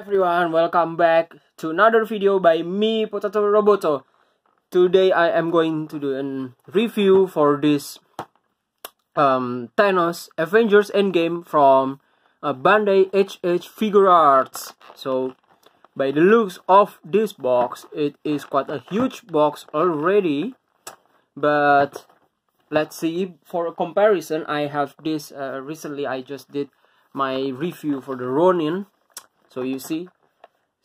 Everyone, welcome back to another video by me, Potato Roboto. Today I am going to do a review for this Thanos Avengers Endgame from Bandai S.H. Figuarts. So by the looks of this box, it is quite a huge box already, but let's see. For a comparison, I have this recently. I just did my review for the Ronin. So you see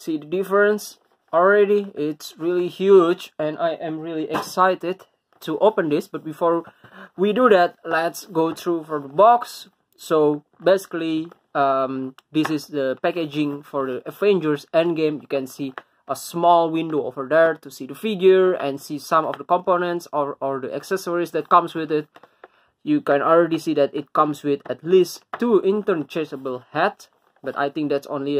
the difference already. It's really huge and I am really excited to open this. But before we do that, let's go through for the box. So basically, this is the packaging for the Avengers Endgame. You can see a small window over there to see the figure and see some of the components or the accessories that comes with it. You can already see that it comes with at least two interchangeable hats. But I think that's only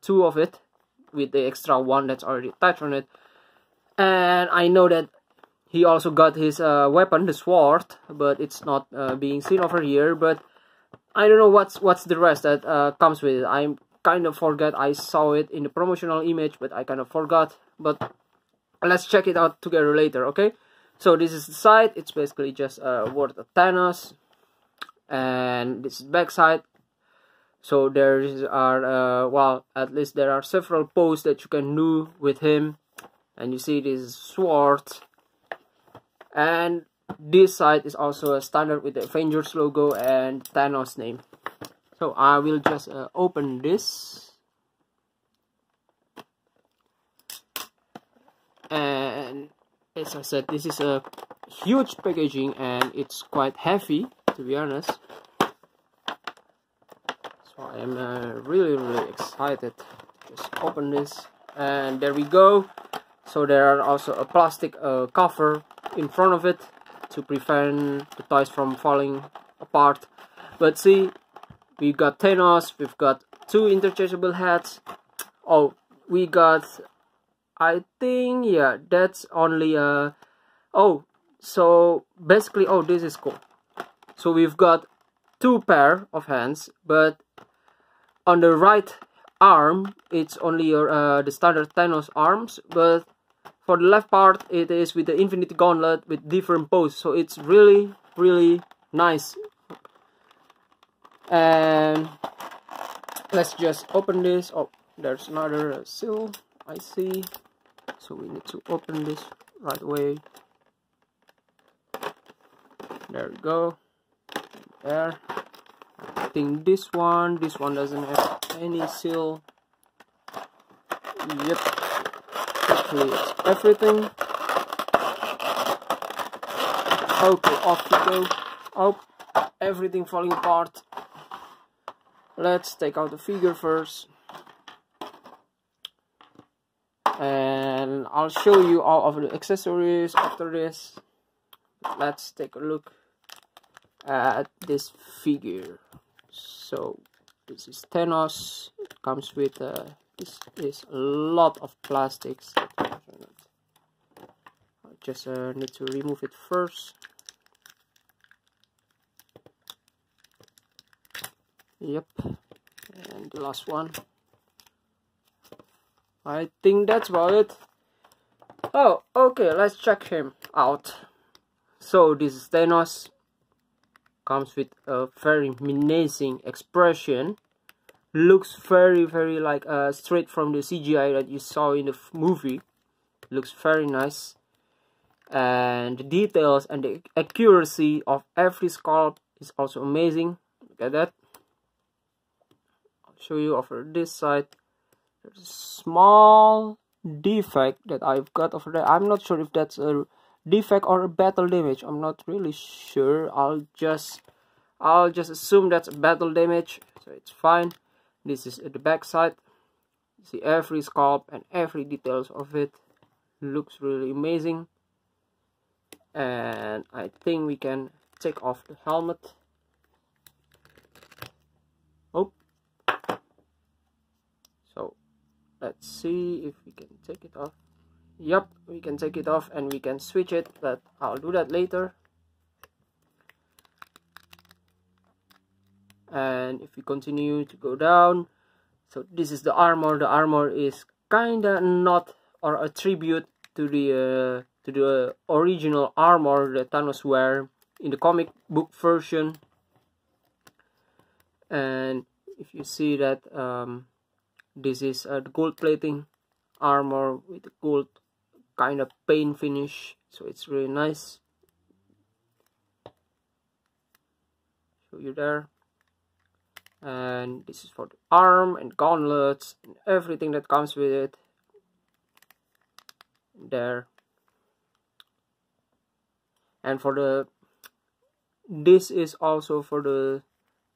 two of it, with the extra one that's already attached on it. And I know that he also got his weapon, the sword, but it's not being seen over here. But I don't know what's the rest that comes with it. I kind of forgot. I saw it in the promotional image, but I kind of forgot. But let's check it out together later, okay? So this is the side. It's basically just a word of Thanos. And this is the back side. So there are, well, at least there are several poses that you can do with him. And you see this sword. And this side is also a standard with the Avengers logo and Thanos name. So I will just open this. And as I said, this is a huge packaging and it's quite heavy, to be honest. I am really excited. Just open this and there we go. So there are also a plastic cover in front of it to prevent the toys from falling apart. But see, we got Thanos, we've got two interchangeable hats. Oh, we got, I think, yeah, that's only oh, so basically, oh, this is cool. So we've got two pair of hands, but on the right arm, it's only your, the standard Thanos arms, but for the left part, it is with the Infinity Gauntlet with different poses. So it's really nice. And let's just open this. Oh, there's another seal, I see. So we need to open this right away. There we go. There. I think this one doesn't have any seal. Yep, actually it's everything. Okay, off we go. Oh, everything falling apart. Let's take out the figure first. And I'll show you all of the accessories after this. Let's take a look at this figure. So this is Thanos. It comes with this is a lot of plastics. I just need to remove it first. Yep, and the last one. I think that's about it. Oh, okay. Let's check him out. So this is Thanos. Comes with a very menacing expression. Looks very like straight from the CGI that you saw in the movie. Looks very nice. And the details and the accuracy of every sculpt is also amazing. Look at that. I'll show you over this side. There's a small defect that I've got over there. I'm not sure if that's a defect or a battle damage. I'm not really sure. I'll just assume that's a battle damage, so it's fine. This is at the back side. You see every sculpt and every details of it. Looks really amazing. And I think we can take off the helmet. Oh, so let's see if we can take it off. Yep, we can take it off and we can switch it, but I'll do that later. And if we continue to go down, So this is the armor. The armor is kinda not or a tribute to the original armor that Thanos wear in the comic book version. And if you see that this is the gold plating armor with a gold kind of paint finish, so it's really nice. Show you there. And this is for the arm and gauntlets and everything that comes with it. There. And for the, this is also for the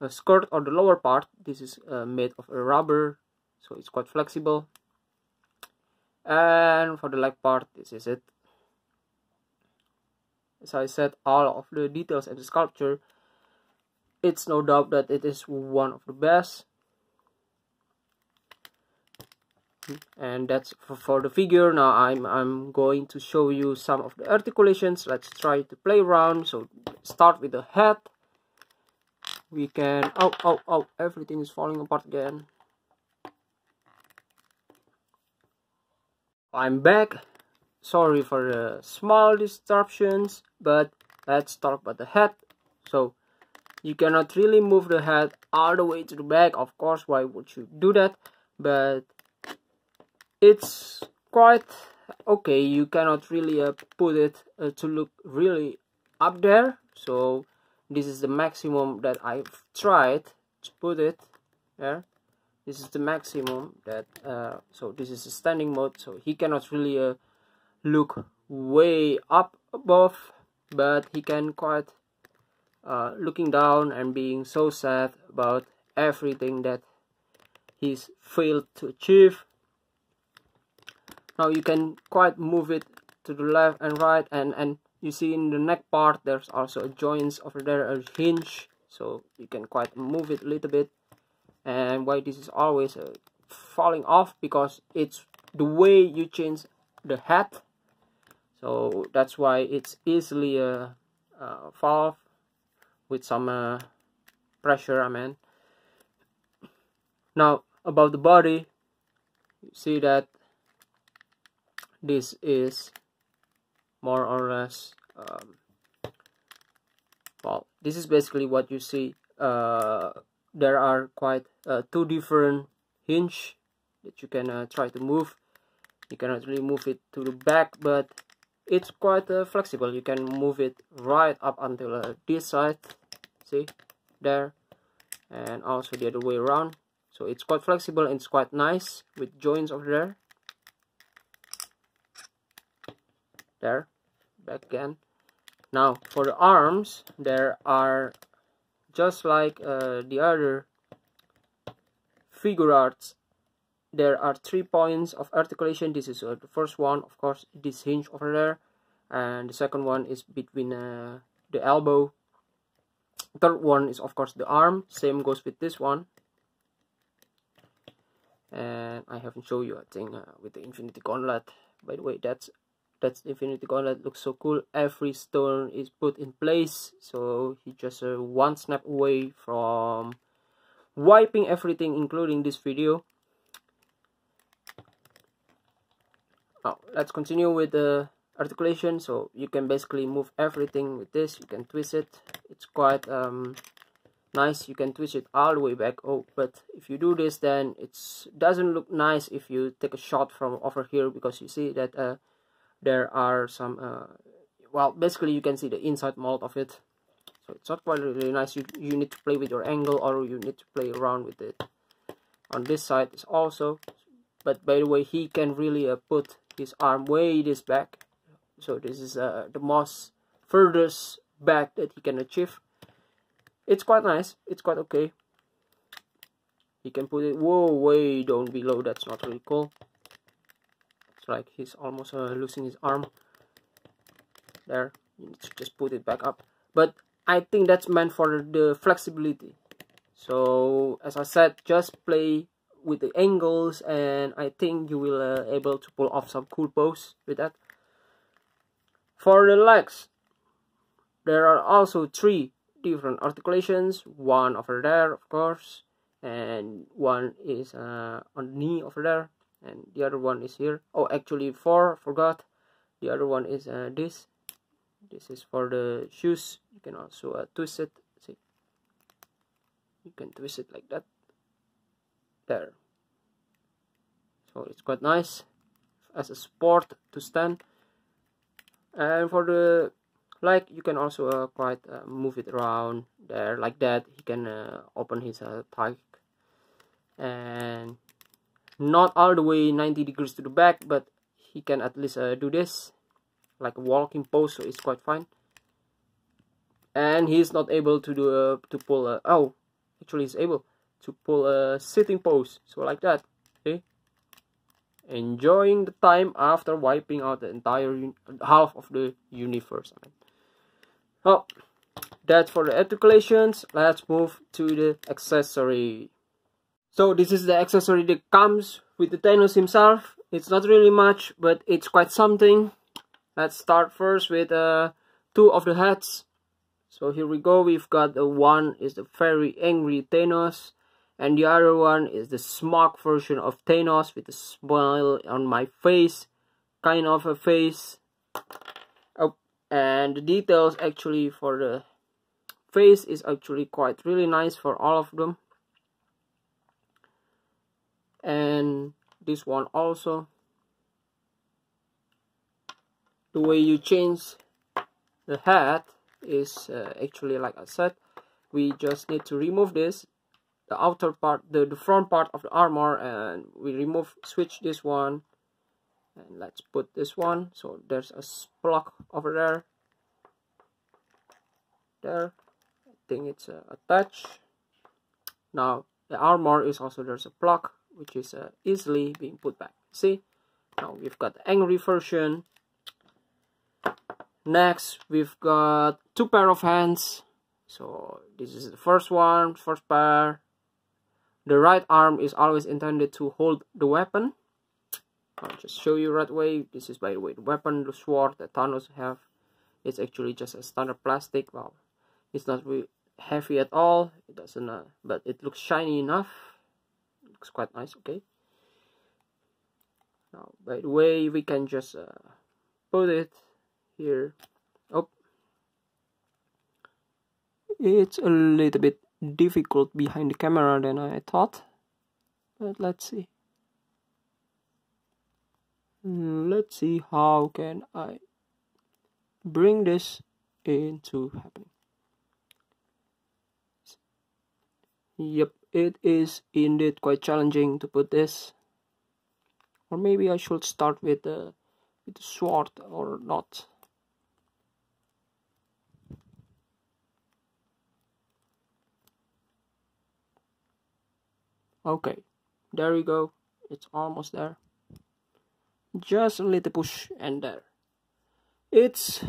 skirt or the lower part. This is made of a rubber, so it's quite flexible. And for the leg part, this is it. As I said, all of the details and the sculpture, it's no doubt that it is one of the best. And that's for the figure. Now I'm going to show you some of the articulations. Let's try to play around. So start with the head. We can, oh, everything is falling apart again. I'm back. Sorry for the small disruptions, but let's talk about the head. So you cannot really move the head all the way to the back, of course, why would you do that? But it's quite okay. You cannot really put it to look really up there. So this is the maximum that I've tried to put it there. This is the maximum that, so this is the standing mode, so he cannot really look way up above, but he can quite looking down and being so sad about everything that he's failed to achieve. Now you can quite move it to the left and right, and you see in the neck part, there's also a joints over there, a hinge, so you can quite move it a little bit. And why this is always falling off, because it's the way you change the head, so that's why it's easily fall off with some pressure, I mean. Now about the body, you see that this is more or less well, this is basically what you see. There are quite two different hinge that you can try to move. You cannot really move it to the back, but it's quite flexible. You can move it right up until this side, see there, and also the other way around. So it's quite flexible and it's quite nice with joints over there. There, back again. Now for the arms, there are, just like the other figure arts, there are 3 points of articulation. This is the first one, of course, this hinge over there, and the second one is between the elbow. Third one is, of course, the arm. Same goes with this one. And I haven't shown you, I think, with the Infinity Gauntlet. By the way, that's the Infinity Gauntlet. Looks so cool. Every stone is put in place, so he just one snap away from wiping everything, including this video. Now let's continue with the articulation. So you can basically move everything with this. You can twist it. It's quite nice. You can twist it all the way back. Oh, but if you do this, then it doesn't look nice if you take a shot from over here, because you see that there are some, well, basically you can see the inside mold of it. So it's not quite really nice. You need to play with your angle, or you need to play around with it. On this side is also, but by the way, he can really put his arm way this back. So this is the most furthest back that he can achieve. It's quite nice. It's quite okay. He can put it way down below. That's not really cool. Like he's almost losing his arm there. You need to just put it back up, but I think that's meant for the flexibility. So as I said, just play with the angles, and I think you will able to pull off some cool pose with that. For the legs, there are also 3 different articulations. One over there, of course, and one is on the knee over there, and the other one is here. Oh, actually four, forgot. The other one is this. This is for the shoes. You can also twist it. See, you can twist it like that. There. So it's quite nice as a sport to stand. And for the leg, you can also quite move it around there like that. He can open his thigh and not all the way 90 degrees to the back, but he can at least do this like a walking pose, so it's quite fine. And he's not able to do to pull a oh, actually he's able to pull a sitting pose, so like that. See, enjoying the time after wiping out the entire half of the universe. I mean. Oh, that's for the articulations. Let's move to the accessory. So this is the accessory that comes with the Thanos himself. It's not really much, but it's quite something. Let's start first with two of the hats. So here we go. We've got the one is the very angry Thanos, and the other one is the smug version of Thanos with a smile on my face, kind of a face. Oh, and the details actually for the face is actually quite really nice for all of them. And this one also. The way you change the hat is actually, like I said, we just need to remove this, the outer part, the front part of the armor, and we remove, switch this one, and let's put this one. So there's a block over there. There, I think it's attached. Now the armor is also, there's a block which is easily being put back. See, now we've got the angry version. Next, we've got two pair of hands. So this is the first one, first pair. The right arm is always intended to hold the weapon. I'll just show you right away. This is, by the way, the weapon, the sword that Thanos have. It's actually just a standard plastic. Well, it's not really heavy at all. It doesn't, but it looks shiny enough. It looks quite nice. Okay. Now, by the way, we can just put it here. Oh, it's a little bit difficult behind the camera than I thought, but let's see. Let's see how can I bring this into happening. Yep, it is indeed quite challenging to put this. Or maybe I should start with the sword or not. Okay, there we go. It's almost there. Just a little push and there. It's,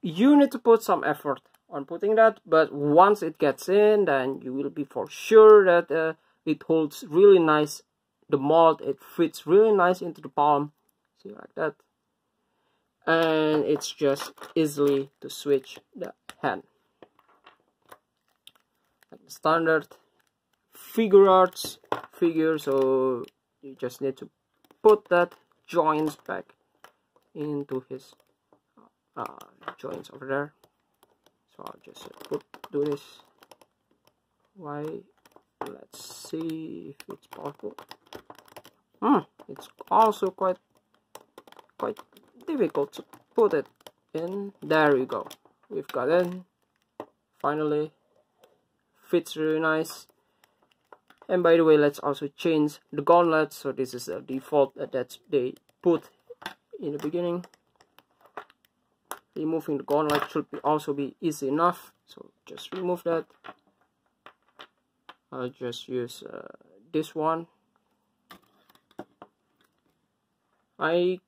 you need to put some effort on putting that, but once it gets in, then you will be for sure that it holds really nice the mold. It fits really nice into the palm. See, like that. And it's just easily to switch the hand. Like the standard Figuarts figure, so you just need to put that joints back into his joints over there. So I'll just do this. Why? Let's see if it's possible. It's also quite difficult to put it in. There we go. We've got in. Finally, fits really nice. And by the way, let's also change the gauntlet. So this is the default that they put in the beginning. Removing the gauntlet should be also be easy enough. So just remove that. I'll just use this one. I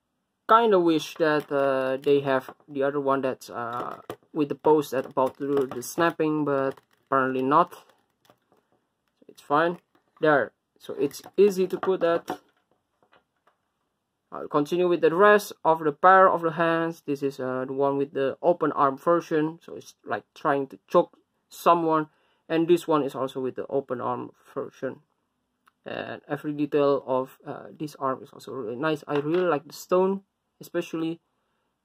kind of wish that they have the other one that's with the post that about to do the snapping, but apparently not. It's fine. There, so it's easy to put that. I'll continue with the rest of the pair of the hands. This is the one with the open arm version, so it's like trying to choke someone, and this one is also with the open arm version. And every detail of this arm is also really nice. I really like the stone, especially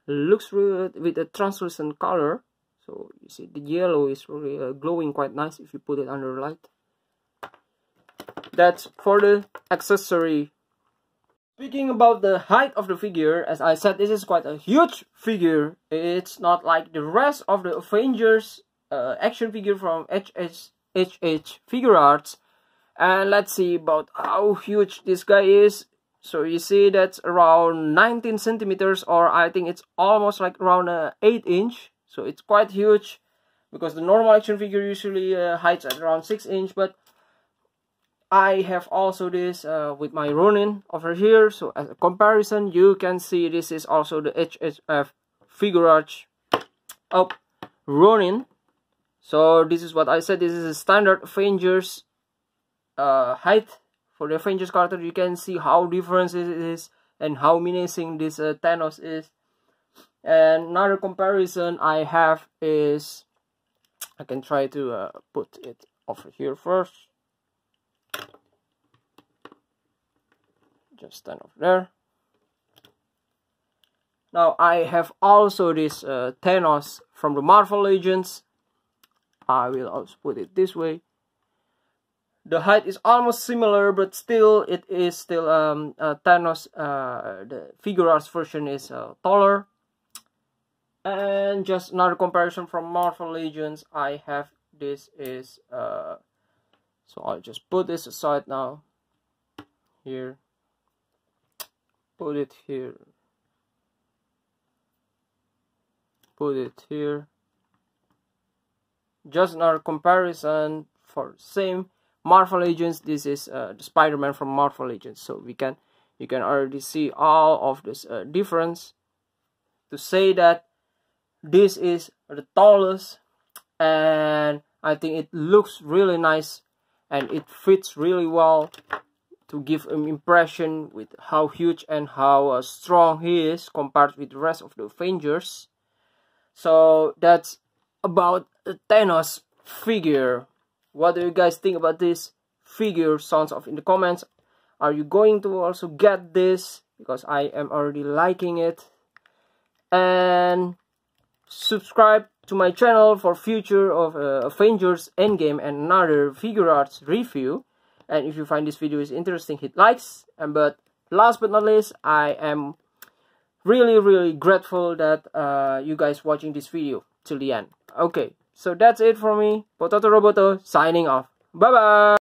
looks really with a translucent color. So you see the yellow is really glowing quite nice if you put it under light. That's for the accessory. Speaking about the height of the figure, as I said, this is quite a huge figure. It's not like the rest of the Avengers action figure from S.H. Figuarts. And let's see about how huge this guy is. So you see that's around 19 centimeters, or I think it's almost like around 8 inch. So it's quite huge, because the normal action figure usually heights at around 6 inch. But I have also this with my Ronin over here. So as a comparison, you can see this is also the S.H. Figuarts of Ronin. So this is what I said, this is a standard Avengers height for the Avengers character. You can see how different it is and how menacing this Thanos is. And another comparison I have is, I can try to put it over here first, just stand over there. Now I have also this Thanos from the Marvel Legends. I will also put it this way. The height is almost similar, but still, it is still Thanos, the Figuarts version is taller. And just another comparison from Marvel Legends, I have this is, so I'll just put this aside now, here, put it here, put it here. Just another comparison for same Marvel Legends. This is the Spider-Man from Marvel Legends, so you can already see all of this difference to say that this is the tallest, and I think it looks really nice and it fits really well to give an impression with how huge and how strong he is compared with the rest of the Avengers. So that's about the Thanos figure. What do you guys think about this figure? Sounds off in the comments. Are you going to also get this? Because I am already liking it. And subscribe to my channel for future of Avengers Endgame and another figure arts review. And if you find this video is interesting, hit likes. And but last but not least, I am really grateful that you guys watching this video till the end. Okay. So that's it for me, Potato Roboto, signing off. Bye-bye!